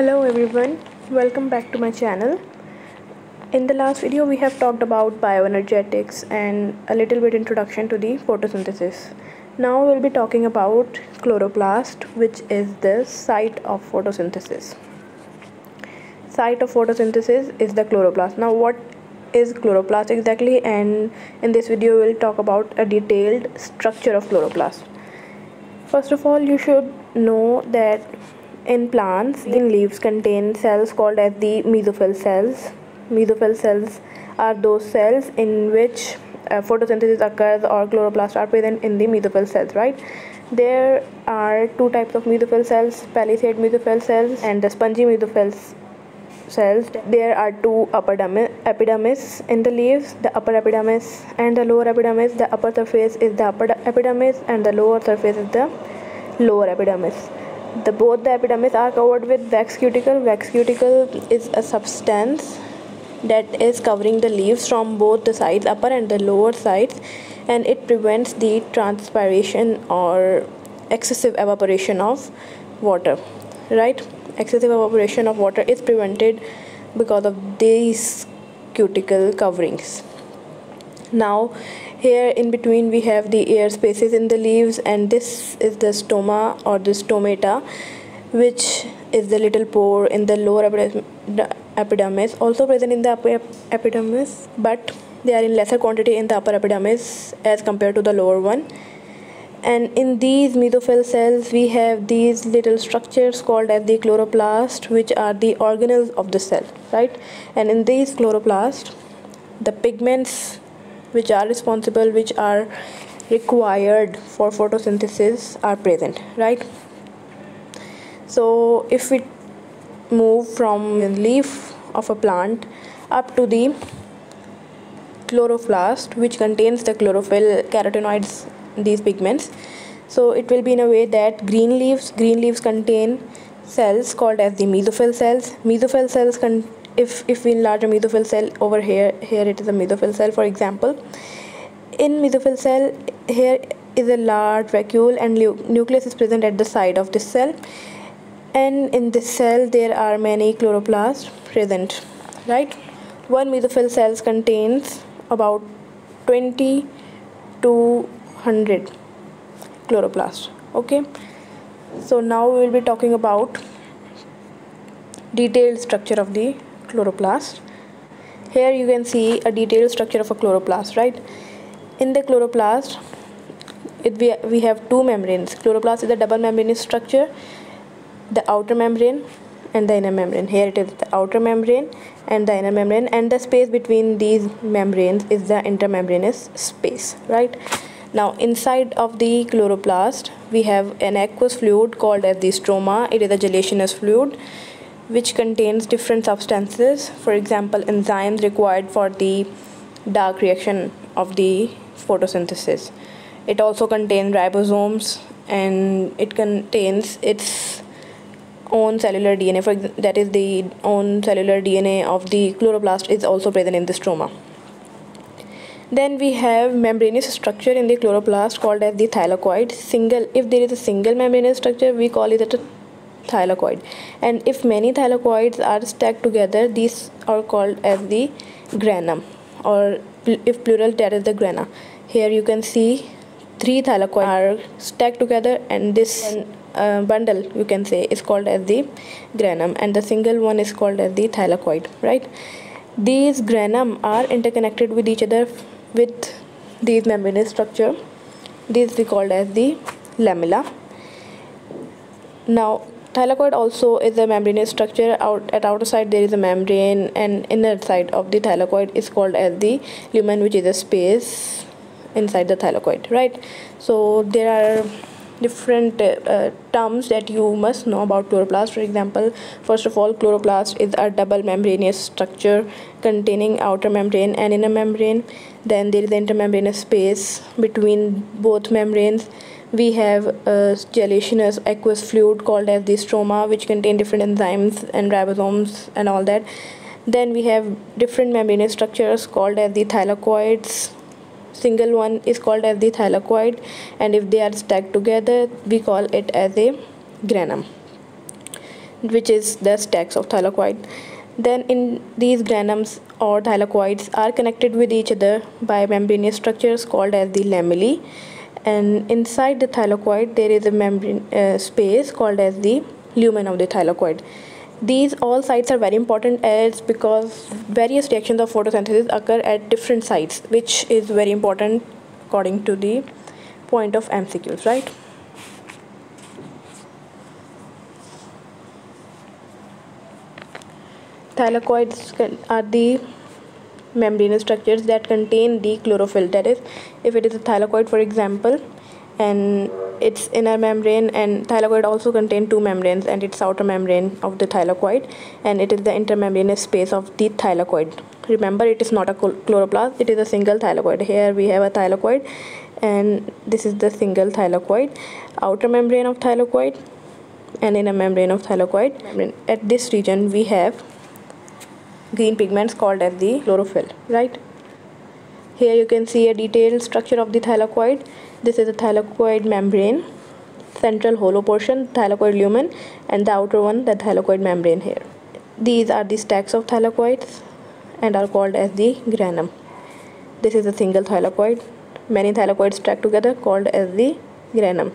Hello everyone, welcome back to my channel. In the last video we have talked about bioenergetics and a little bit introduction to the photosynthesis. Now we'll be talking about chloroplast, which is the site of photosynthesis. Site of photosynthesis is the chloroplast. Now what is chloroplast exactly? And in this video we'll talk about a detailed structure of chloroplast. First of all, you should know that in plants, the leaves contain cells called as the mesophyll cells. Mesophyll cells are those cells in which photosynthesis occurs or chloroplasts are present in the mesophyll cells, right? There are two types of mesophyll cells, palisade mesophyll cells and the spongy mesophyll cells. There are two upper epidermis in the leaves, the upper epidermis and the lower epidermis. The upper surface is the upper epidermis and the lower surface is the lower epidermis. Both the epidermis are covered with wax cuticle. Wax cuticle is a substance that is covering the leaves from both the sides, upper and the lower sides, and it prevents the transpiration or excessive evaporation of water, right? Excessive evaporation of water is prevented because of these cuticle coverings. Now here in between we have the air spaces in the leaves, and this is the stroma or the stomata, which is the little pore in the lower epidermis, also present in the upper epidermis, but they are in lesser quantity in the upper epidermis as compared to the lower one. And in these mesophyll cells we have these little structures called as the chloroplast, which are the organelles of the cell, right? And in these chloroplast, the pigments which are responsible, which are required for photosynthesis, are present, right? So if we move from the leaf of a plant up to the chloroplast, which contains the chlorophyll, carotenoids, these pigments, so it will be in a way that green leaves contain cells called as the mesophyll cells. Mesophyll cells contain, if we enlarge a mesophyll cell over here it is a mesophyll cell, for example. In mesophyll cell here is a large vacuole and nucleus is present at the side of this cell, and in this cell there are many chloroplasts present, right? One mesophyll cell contains about 20 to 100 chloroplasts. Okay, so now we will be talking about detailed structure of the chloroplast. Here you can see a detailed structure of a chloroplast, right? In the chloroplast we have two membranes. Chloroplast is a double membranous structure, the outer membrane and the inner membrane. Here it is the outer membrane and the inner membrane, and the space between these membranes is the intermembranous space, right? Now inside of the chloroplast we have an aqueous fluid called as the stroma. It is a gelatinous fluid which contains different substances, for example enzymes required for the dark reaction of the photosynthesis. It also contains ribosomes and it contains its own cellular DNA, that is the own cellular DNA of the chloroplast is also present in the stroma. Then we have membranous structure in the chloroplast called as the thylakoid. If there is a single membranous structure we call it a thylakoid, and if many thylakoids are stacked together these are called as the granum, or if plural that is the grana. Here you can see three thylakoids are stacked together, and this bundle you can say is called as the granum, and the single one is called as the thylakoid, right? These granum are interconnected with each other with these membranous structure. These we called as the lamella. Now thylakoid also is a membranous structure. At outer side there is a membrane, and inner side of the thylakoid is called as the lumen, which is a space inside the thylakoid, right? So there are different terms that you must know about chloroplast. For example, first of all, chloroplast is a double membranous structure containing outer membrane and inner membrane. Then there is the intermembranous space between both membranes. We have a gelatinous aqueous fluid called as the stroma, which contain different enzymes and ribosomes and all that. Then we have different membranous structures called as the thylakoids. Single one is called as the thylakoid, and if they are stacked together we call it as a granum. which is the stacks of thylakoid. Then in these granums or thylakoids are connected with each other by membranous structures called as the lamellae, and inside the thylakoid there is a membrane space called as the lumen of the thylakoid. These all sites are very important as because various reactions of photosynthesis occur at different sites, which is very important according to the point of MCQs, right? Thylakoids are the membranous structures that contain the chlorophyll. That is, if it is a thylakoid, for example, and its inner membrane, and thylakoid also contain two membranes, and its outer membrane of the thylakoid, and it is the intermembranous space of the thylakoid. Remember, it is not a chloroplast, it is a single thylakoid. Here we have a thylakoid, and this is the single thylakoid, outer membrane of thylakoid, and inner membrane of thylakoid. At this region, we have green pigments called as the chlorophyll, right? Here you can see a detailed structure of the thylakoid. This is the thylakoid membrane, central hollow portion, thylakoid lumen, and the outer one, the thylakoid membrane here. These are the stacks of thylakoids and are called as the granum. This is a single thylakoid. Many thylakoids stacked together called as the granum.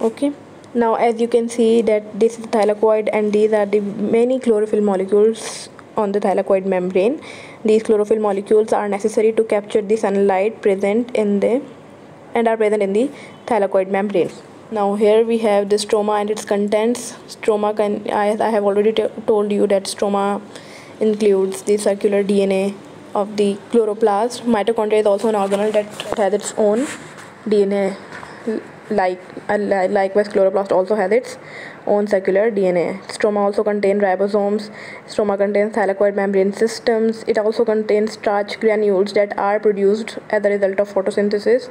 Okay. Now as you can see that this is the thylakoid and these are the many chlorophyll molecules on the thylakoid membrane. These chlorophyll molecules are necessary to capture the sunlight present in the thylakoid membrane. Now here we have the stroma and its contents. Stroma, I have already told you that stroma includes the circular DNA of the chloroplast. Mitochondria is also an organelle that has its own DNA. Likewise, chloroplast also has its own circular DNA. Stroma also contain ribosomes. Stroma contains thylakoid membrane systems. It also contains starch granules that are produced as a result of photosynthesis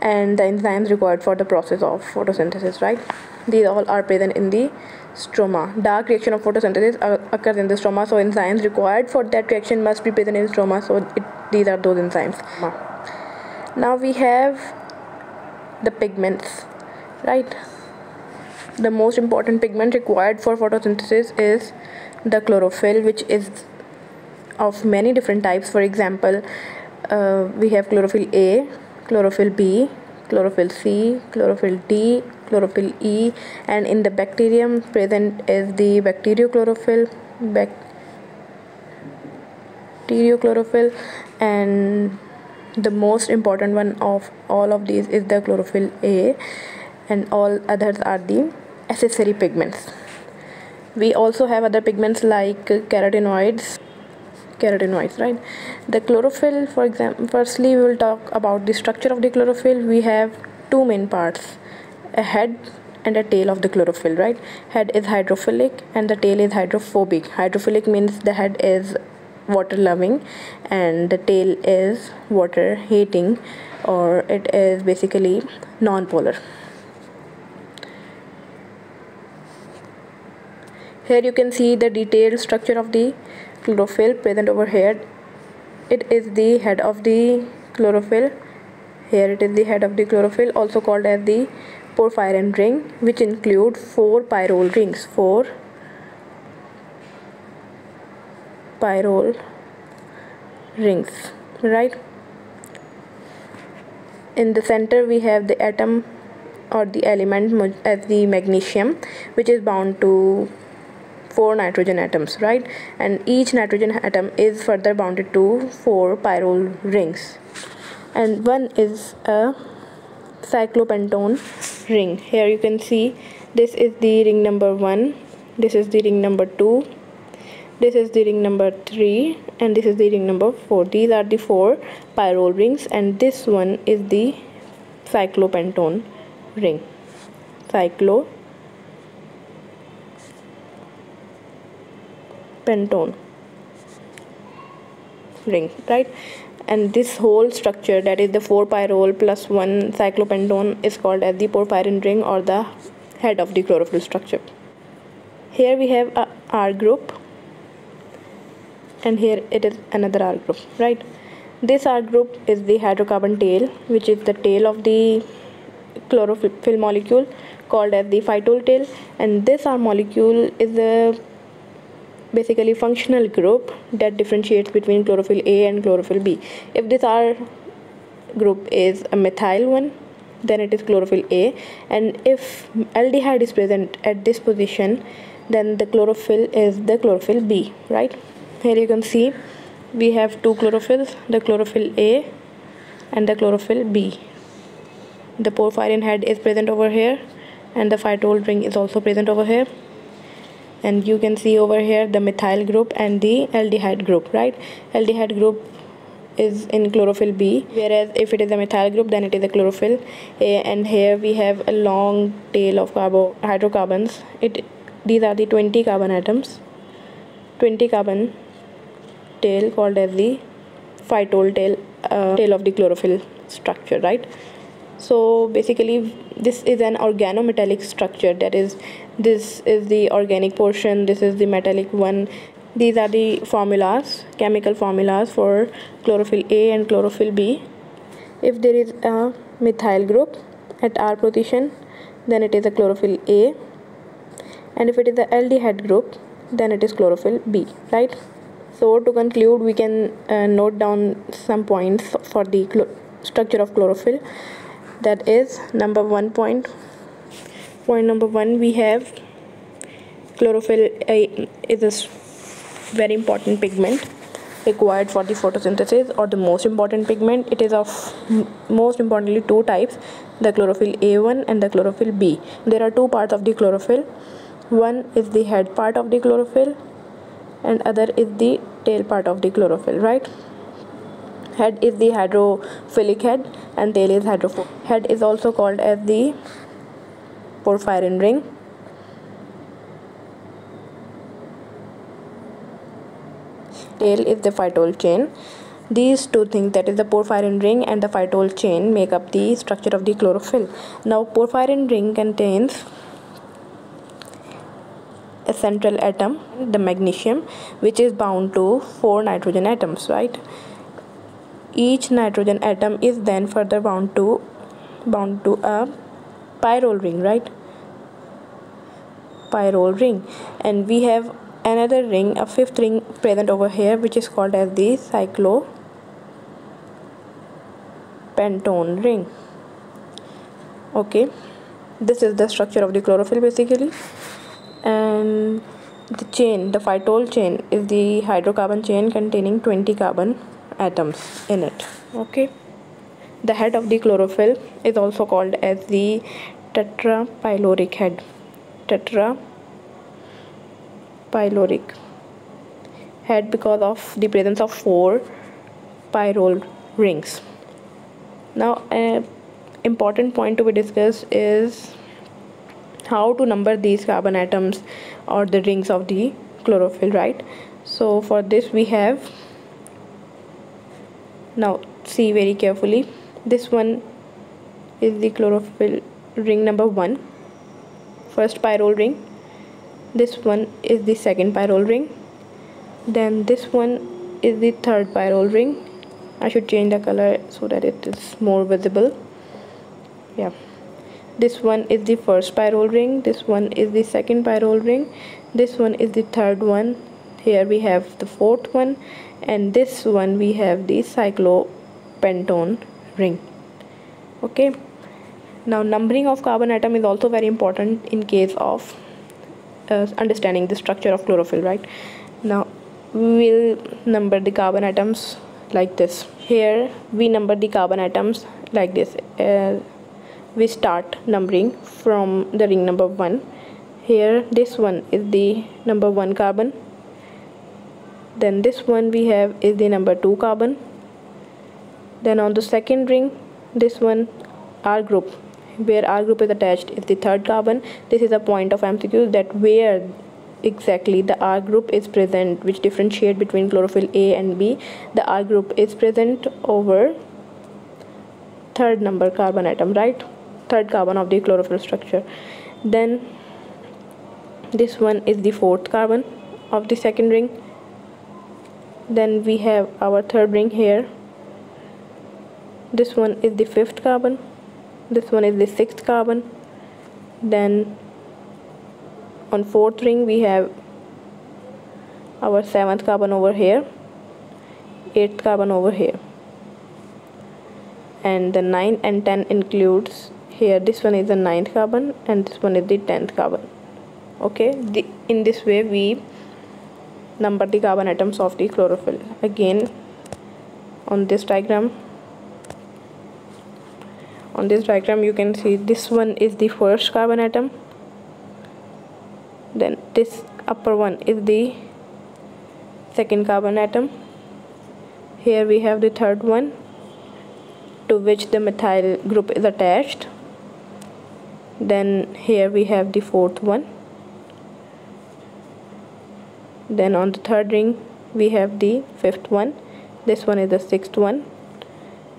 and the enzymes required for the process of photosynthesis, right? These all are present in the stroma. Dark reaction of photosynthesis occurs in the stroma, so enzymes required for that reaction must be present in stroma, so these are those enzymes. Now we have the pigments, right? The most important pigment required for photosynthesis is the chlorophyll, which is of many different types. For example, we have chlorophyll A, chlorophyll B, chlorophyll C, chlorophyll D, chlorophyll E, and in the bacterium present is the bacteriochlorophyll, and the most important one of all of these is the chlorophyll A, and all others are the accessory pigments. We also have other pigments like carotenoids, right? The chlorophyll, for example, firstly we will talk about the structure of the chlorophyll. We have two main parts, a head and a tail of the chlorophyll, right? Head is hydrophilic and the tail is hydrophobic. Hydrophilic means the head is water loving and the tail is water hating, or it is basically non-polar. Here you can see the detailed structure of the chlorophyll present over here. It is the head of the chlorophyll. Here it is the head of the chlorophyll, also called as the porphyrin ring, which include four pyrrole rings. Right? In the center we have the atom or the element as the magnesium, which is bound to four nitrogen atoms, right? And each nitrogen atom is further bounded to four pyrrole rings, and one is a cyclopentone ring. Here you can see this is the ring number 1, this is the ring number 2, this is the ring number 3, and this is the ring number 4. These are the four pyrrole rings, and this one is the cyclopentone ring. Cyclopentone ring, right? And this whole structure, that is the four pyrrole plus one cyclopentone, is called as the porphyrin ring or the head of the chlorophyll structure. Here we have a R group, and here it is another R group, right? This R group is the hydrocarbon tail, which is the tail of the chlorophyll molecule, called as the phytol tail, and this our molecule is a basically functional group that differentiates between chlorophyll A and chlorophyll B. If this R group is a methyl one, then it is chlorophyll A, and if aldehyde is present at this position, then the chlorophyll is the chlorophyll B, right? Here you can see we have two chlorophylls, the chlorophyll A and the chlorophyll B. The porphyrin head is present over here, and the phytol ring is also present over here. And you can see over here the methyl group and the aldehyde group, right? Aldehyde group is in chlorophyll B, whereas if it is a methyl group, then it is a chlorophyll A. And here we have a long tail of hydrocarbons. These are the 20 carbon atoms, 20 carbon tail called as the phytol tail, tail of the chlorophyll structure, right? So basically this is an organometallic structure, that is, this is the organic portion, this is the metallic one. These are the formulas, chemical formulas for chlorophyll A and chlorophyll B. If there is a methyl group at R position, then it is a chlorophyll A, and if it is the aldehyde group, then it is chlorophyll B, right? So to conclude, we can note down some points for the structure of chlorophyll. That is number 1 point. Point number 1, we have chlorophyll is a very important pigment required for the photosynthesis, or the most important pigment. It is of most importantly two types, the chlorophyll A1 and the chlorophyll B. There are two parts of the chlorophyll. One is the head part of the chlorophyll and other is the tail part of the chlorophyll, right? Head is the hydrophilic head and tail is hydrophobic. Head is also called as the porphyrin ring. Tail is the phytol chain. These two things, that is the porphyrin ring and the phytol chain, make up the structure of the chlorophyll. Now porphyrin ring contains a central atom, the magnesium, which is bound to 4 nitrogen atoms, right? Each nitrogen atom is then further bound to a pyrrole ring, right? Pyrrole ring. And we have another ring, a fifth ring present over here, which is called as the cyclopentone ring. Okay, this is the structure of the chlorophyll basically. And the chain, the phytol chain, is the hydrocarbon chain containing 20 carbon atoms in it. Okay, the head of the chlorophyll is also called as the tetrapyloric head. Tetrapyloric head because of the presence of 4 pyrrole rings. Now an important point to be discussed is how to number these carbon atoms or the rings of the chlorophyll, right? So for this we have, now see very carefully, this one is the chlorophyll ring number 1, first pyrrole ring. This one is the second pyrrole ring, then this one is the third pyrrole ring. I should change the color so that it is more visible. Yeah, this one is the first pyrrole ring, this one is the second pyrrole ring, this one is the third one, here we have the fourth one, and this one we have the cyclopentone ring. Okay, now numbering of carbon atom is also very important in case of understanding the structure of chlorophyll, right? Now we will number the carbon atoms like this. Here we number the carbon atoms like this. We start numbering from the ring number 1. Here this one is the number 1 carbon, then this one we have is the number 2 carbon, then on the second ring, this one, R group, where R group is attached, is the third carbon. This is a point of MCQ, that where exactly the R group is present, which differentiate between chlorophyll A and B. The R group is present over third number carbon atom, right? Third carbon of the chlorophyll structure. Then this one is the fourth carbon of the second ring. Then we have our third ring here. This one is the fifth carbon, this one is the sixth carbon, Then on fourth ring we have our seventh carbon over here, eighth carbon over here, and the 9 and 10 includes here. This one is the 9th carbon and this one is the 10th carbon. Okay, in this way we number the carbon atoms of the chlorophyll. Again on this diagram, you can see this one is the first carbon atom, then this upper one is the second carbon atom. Here we have the third one, to which the methyl group is attached. Then here we have the fourth one. Then on the third ring we have the fifth one. This one is the sixth one,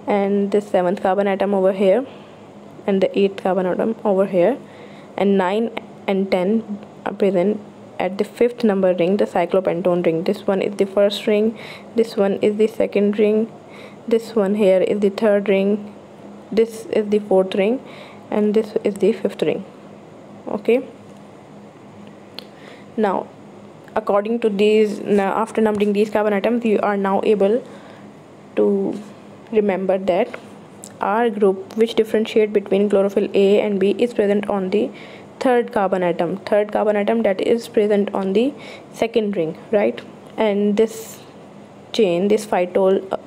and the seventh carbon atom over here, and the eighth carbon atom over here, and 9 and 10 are present at the fifth number ring, the cyclopentone ring. This one is the first ring, this one is the second ring, this one here is the third ring, this is the fourth ring, and this is the fifth ring. Okay, now according to these, after numbering these carbon atoms, you are now able to remember that R group, which differentiate between chlorophyll A and B, is present on the third carbon atom that is present on the second ring, right? And this chain, this phytol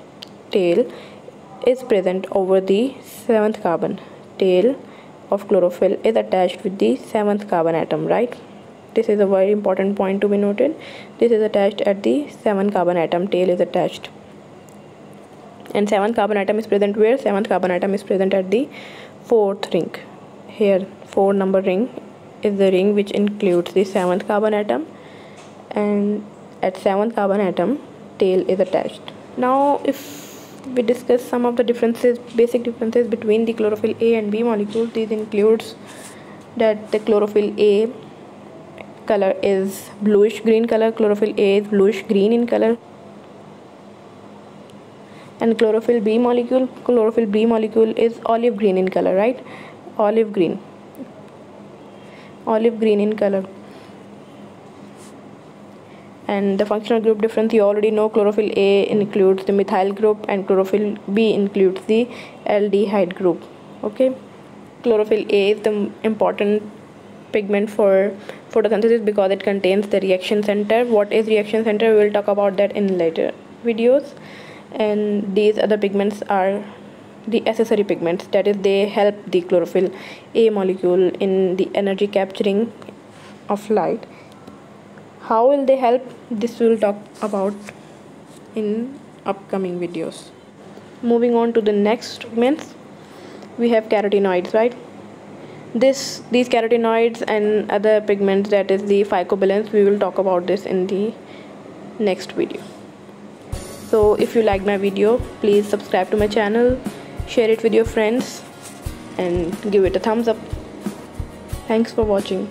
tail, is present over the seventh carbon. Tail of chlorophyll is attached with the seventh carbon atom, right? This is a very important point to be noted. This is attached at the seventh carbon atom. Tail is attached, and seventh carbon atom is present where? Seventh carbon atom is present at the fourth ring. Here 4 number ring is the ring which includes the seventh carbon atom, and at seventh carbon atom tail is attached. Now if we discuss some of the differences, basic differences between the chlorophyll A and B molecules, these includes that the chlorophyll A color is bluish green color, chlorophyll A is bluish green in color, and chlorophyll B molecule is olive green in color, right? Olive green in color. And the functional group difference you already know. Chlorophyll A includes the methyl group and chlorophyll B includes the aldehyde group. Okay, chlorophyll A is the important pigment for photosynthesis because it contains the reaction center. What is reaction center? We will talk about that in later videos. And these other pigments are the accessory pigments, that is, they help the chlorophyll A molecule in the energy capturing of light. How will they help? This we will talk about in upcoming videos. Moving on to the next pigments, we have carotenoids, right? These carotenoids and other pigments, that is the phycobilins, we will talk about this in the next video. So if you like my video, please subscribe to my channel, share it with your friends, and give it a thumbs up. Thanks for watching.